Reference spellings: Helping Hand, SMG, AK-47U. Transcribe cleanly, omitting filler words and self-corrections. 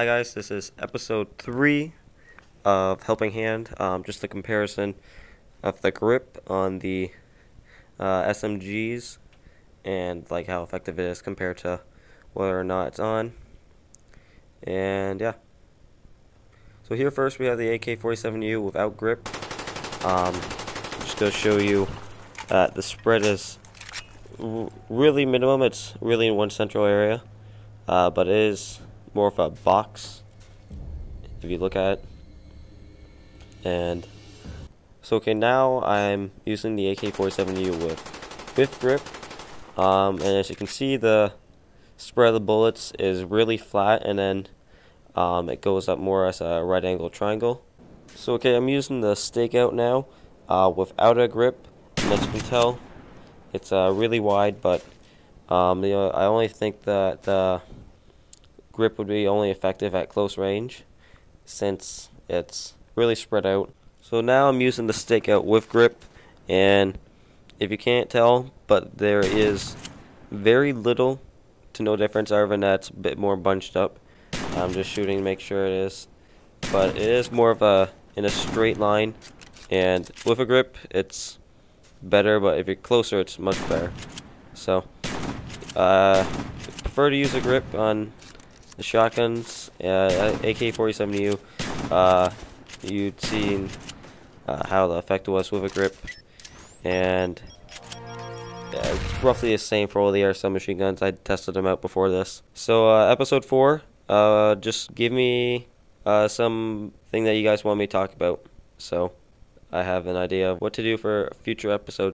Hi guys, this is episode 3 of Helping Hand. Just a comparison of the grip on the SMGs and like how effective it is compared to whether or not it's on. And yeah. So here first we have the AK-47U without grip. Just to show you that the spread is really minimum. It's really in one central area, but it is more of a box if you look at it. And so okay, now I'm using the AK-47U with grip, and as you can see, the spread of the bullets is really flat, and then it goes up more as a right angle triangle. So okay, I'm using the stakeout now without a grip, and as you can tell, it's really wide, but you know, I only think that the grip would be only effective at close range since it's really spread out. So now I'm using the stakeout with grip, and if you can't tell, but there is very little to no difference other than that's a bit more bunched up. I'm just shooting to make sure it is, but it is more of a in a straight line, and with a grip it's better, but if you're closer it's much better. So I prefer to use a grip on the shotguns. AK-47U, you'd seen how the effect was with a grip, and it's roughly the same for all the air submachine guns. I tested them out before this. So episode 4, just give me something that you guys want me to talk about, so I have an idea of what to do for a future episode.